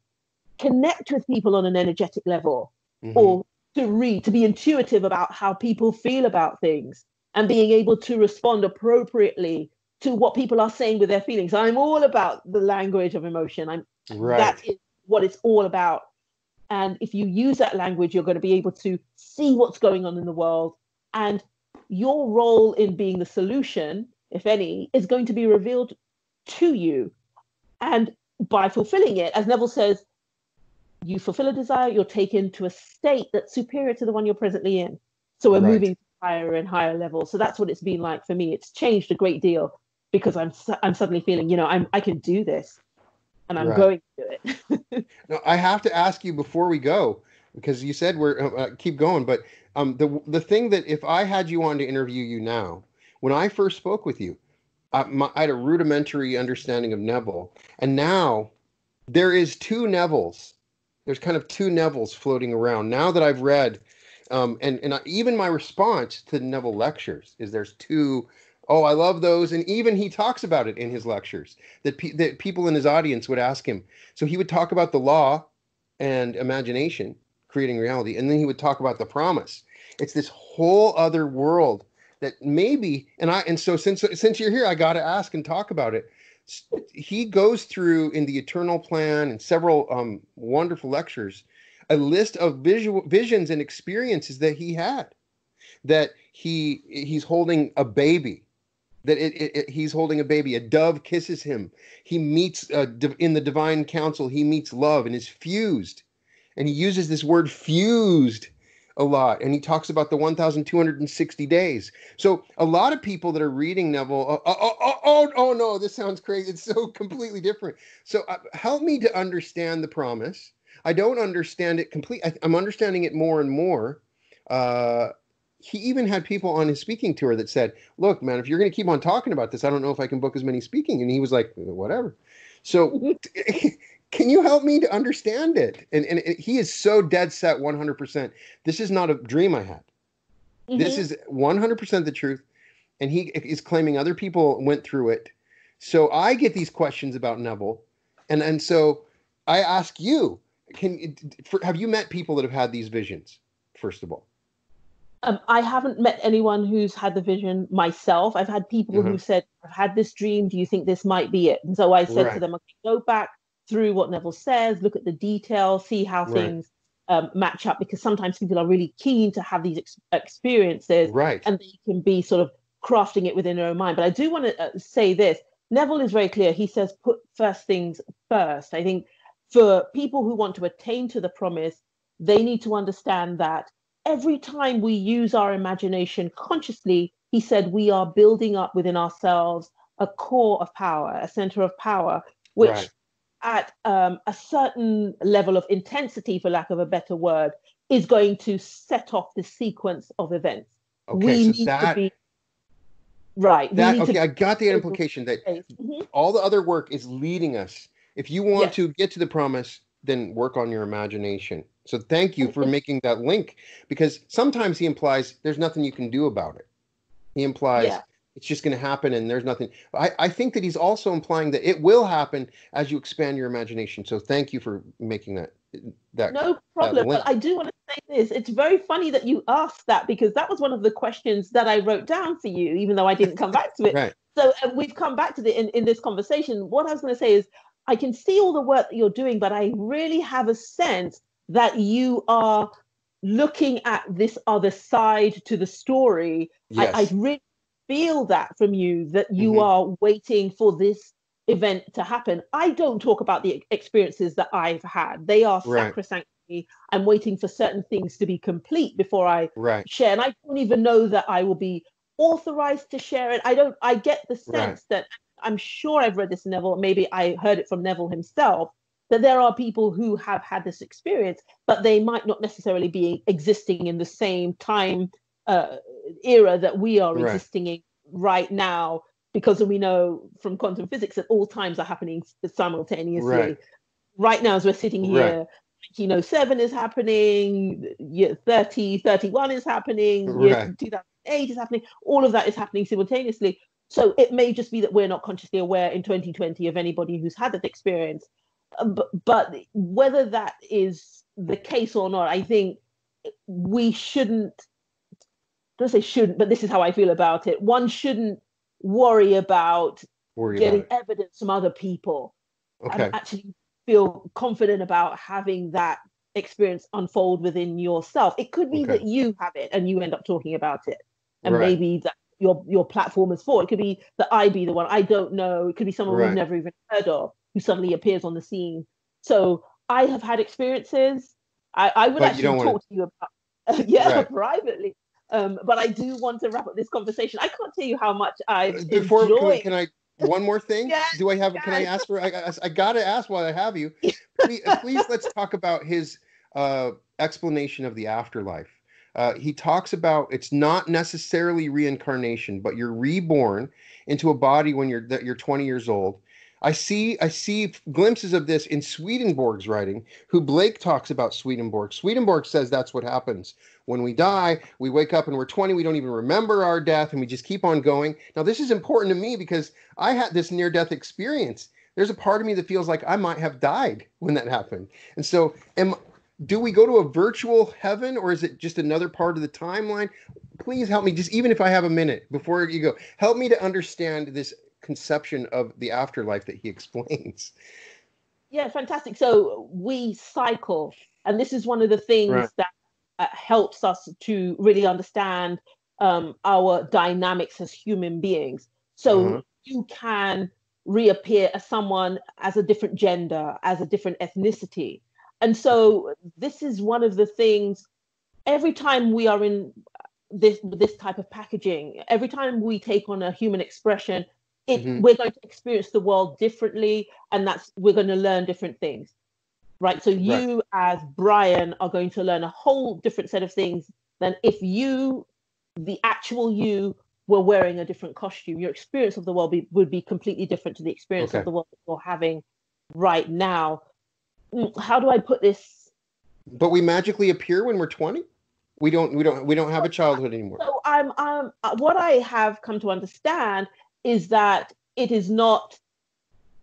connect with people on an energetic level, mm-hmm. or to be intuitive about how people feel about things, and being able to respond appropriately to what people are saying with their feelings. I'm all about the language of emotion. That is what it's all about. And if you use that language, you're going to be able to see what's going on in the world. And your role in being the solution, if any, is going to be revealed to you. And by fulfilling it, as Neville says, you fulfill a desire, you're taken to a state that's superior to the one you're presently in. So we're moving to higher and higher levels. So that's what it's been like for me. It's changed a great deal because I'm suddenly feeling, I can do this. And I'm going to do it. No, I have to ask you before we go, because you said we're keep going. But the thing that if I had you on to interview you now, when I first spoke with you, I had a rudimentary understanding of Neville. And now there is two Nevilles. There's kind of two Nevilles floating around now that I've read. And even my response to the Neville lectures is there's two. Oh, I love those. And even he talks about it in his lectures, that people in his audience would ask him. So he would talk about the law and imagination, creating reality. And then he would talk about the promise. It's this whole other world that maybe, since you're here, I got to ask and talk about it. He goes through in the Eternal Plan and several wonderful lectures, a list of visions and experiences that he had, that he's holding a baby. That he's holding a baby. A dove kisses him. He meets, in the divine council, he meets love and is fused. And he uses this word fused a lot. And he talks about the 1,260 days. So a lot of people that are reading Neville, no, this sounds crazy. It's so completely different. So help me to understand the promise. I don't understand it completely. I'm understanding it more and more. He even had people on his speaking tour that said, look, man, if you're going to keep on talking about this, I don't know if I can book as many speaking. And he was like, whatever. So can you help me to understand it? And he is so dead set 100%. This is not a dream I had. Mm-hmm. This is 100% the truth. And he is claiming other people went through it. So I get these questions about Neville. And so I ask you, have you met people that have had these visions, first of all? I haven't met anyone who's had the vision myself. I've had people who said, I've had this dream. Do you think this might be it? And so I said to them, okay, go back through what Neville says, look at the detail, see how things match up, because sometimes people are really keen to have these experiences and they can be sort of crafting it within their own mind. But I do want to say this. Neville is very clear. He says, put first things first. I think for people who want to attain to the promise, they need to understand that every time we use our imagination consciously, he said, we are building up within ourselves a core of power, a center of power, which at a certain level of intensity, for lack of a better word, is going to set off the sequence of events. I got the implication that all the other work is leading us. If you want to get to the promise, then work on your imagination. So thank you for making that link, because sometimes he implies there's nothing you can do about it. He implies it's just going to happen and there's nothing. I think that he's also implying that it will happen as you expand your imagination. So thank you for making that no problem. But I do want to say this. It's very funny that you asked that, because that was one of the questions that I wrote down for you, even though I didn't come back to it. So we've come back to it in this conversation. What I was going to say is, I can see all the work that you're doing, but I really have a sense that you are looking at this other side to the story. Yes. I really feel that from you, that you are waiting for this event to happen. I don't talk about the experiences that I've had. They are sacrosanct. I'm waiting for certain things to be complete before I share. And I don't even know that I will be authorized to share it. I get the sense that, I'm sure I've read this in Neville, maybe I heard it from Neville himself, that there are people who have had this experience, but they might not necessarily be existing in the same time era that we are existing in right now, because we know from quantum physics that all times are happening simultaneously. Right now, as we're sitting here, 1907 is happening, year 3031 is happening, year 2008 is happening. All of that is happening simultaneously. So it may just be that we're not consciously aware in 2020 of anybody who's had that experience. But whether that is the case or not, I think we shouldn't, this is how I feel about it. One shouldn't worry about getting evidence from other people and actually feel confident about having that experience unfold within yourself. It could be that you have it and you end up talking about it, and maybe that your platform is for. It could be that I be the one. I don't know. It could be someone we've never even heard of who suddenly appears on the scene. So I have had experiences. I would actually talk to you about privately. But I do want to wrap up this conversation. I can't tell you how much I've enjoyed. Can I one more thing? Can I ask for? I gotta ask while I have you. Please let's talk about his explanation of the afterlife. He talks about it's not necessarily reincarnation, but you're reborn into a body when you're 20 years old. I see glimpses of this in Swedenborg's writing, who Blake talks about Swedenborg. Swedenborg says that's what happens. When we die, we wake up and we're 20, we don't even remember our death, and we just keep on going. Now, this is important to me because I had this near-death experience. There's a part of me that feels like I might have died when that happened. And so do we go to a virtual heaven, or is it just another part of the timeline? Please help me, just even if I have a minute before you go, help me to understand this conception of the afterlife that he explains. Yeah, fantastic. So we cycle, and this is one of the things that helps us to really understand our dynamics as human beings. So you can reappear as someone, as a different gender, as a different ethnicity. And so this is one of the things, every time we are in this type of packaging, every time we take on a human expression, we're going to experience the world differently, and we're going to learn different things, right? So you as Brian are going to learn a whole different set of things than if you, the actual you, were wearing a different costume. Your experience of the world would be completely different to the experience of the world that you're having right now. how do I put this? But we magically appear when we're 20. We don't have a childhood anymore. So what I have come to understand is that it is not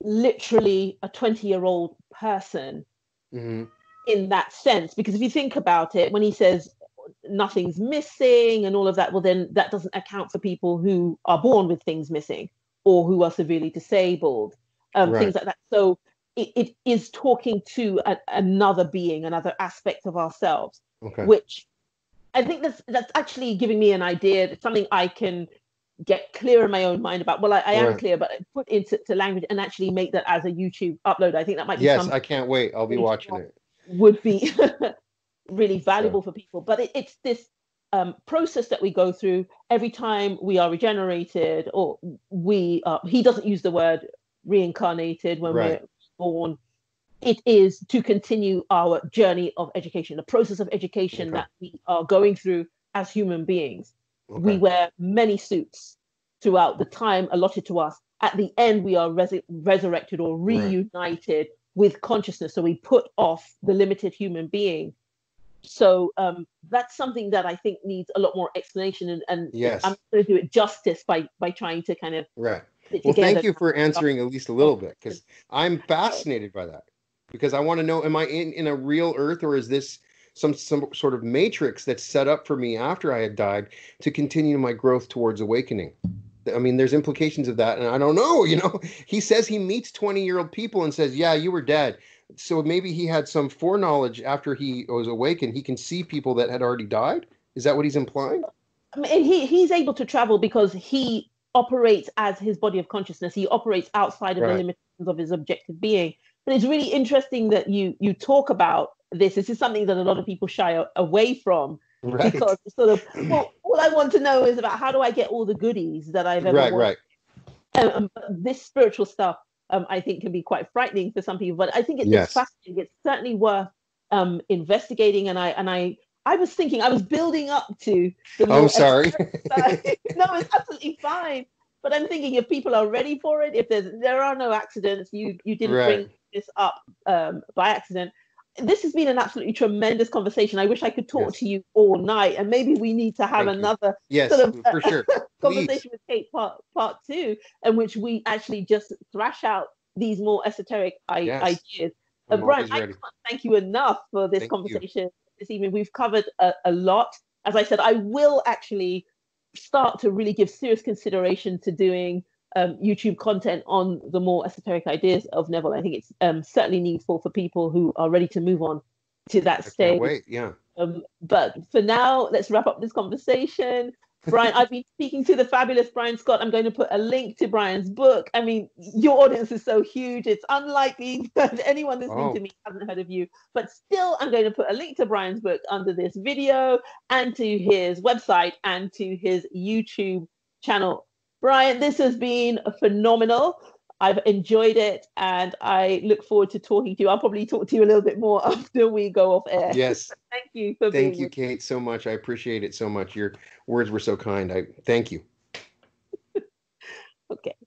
literally a 20-year-old person in that sense, because if you think about it, when he says nothing's missing and all of that, well, then that doesn't account for people who are born with things missing or who are severely disabled, things like that. So it is talking to another being, another aspect of ourselves, which I think that's actually giving me an idea. That's something I can get clear in my own mind about. Well, I am clear, but put into language and actually make that as a YouTube upload. I think that might be something. Yes, I can't wait. I'll be watching it. Would be really valuable for people. But it's this process that we go through every time we are regenerated, or we are, he doesn't use the word reincarnated when we're born. It is to continue our journey of education, the process of education that we are going through as human beings. We wear many suits throughout the time allotted to us. At the end, we are resurrected or reunited with consciousness. So we put off the limited human being. So that's something that I think needs a lot more explanation. And I'm going to do it justice by trying to kind of... Well, thank you for answering at least a little bit, because I'm fascinated by that, because I want to know, am I in a real earth, or is this some sort of matrix that's set up for me after I had died to continue my growth towards awakening? I mean, there's implications of that, and I don't know, you know. He says he meets 20-year-old people and says, yeah, you were dead. So maybe he had some foreknowledge after he was awakened. He can see people that had already died? Is that what he's implying? I mean, he's able to travel because he operates as his body of consciousness. He operates outside of the limitations of his objective being. But it's really interesting that you talk about this. This is something that a lot of people shy away from. Because it's sort of, well, all I want to know is about how do I get all the goodies that I've ever wanted. This spiritual stuff, I think, can be quite frightening for some people. But I think it's fascinating. It's certainly worth investigating. And I was thinking, I was building up to the... Oh, sorry. No, it's absolutely fine. But I'm thinking, if people are ready for it, if there are no accidents, you didn't bring this up by accident. This has been an absolutely tremendous conversation. I wish I could talk to you all night, and maybe we need to have another sort of for sure. conversation with Kate part 2, in which we actually just thrash out these more esoteric ideas. Brian, I can't thank you enough for this conversation this evening. We've covered a lot. As I said, I will actually start to really give serious consideration to doing YouTube content on the more esoteric ideas of Neville. I think it's certainly needful for people who are ready to move on to that stage. Can't wait, but for now, let's wrap up this conversation. Brian, I've been speaking to the fabulous Brian Scott. I'm going to put a link to Brian's book. I mean, your audience is so huge. It's unlikely that anyone listening to me hasn't heard of you. But still, I'm going to put a link to Brian's book under this video, and to his website, and to his YouTube channel. Brian, this has been phenomenal. I've enjoyed it, and I look forward to talking to you. I'll probably talk to you a little bit more after we go off air. Yes. Thank you for being here. Thank you, Kate, so much. I appreciate it so much. Your words were so kind. Thank you. Okay.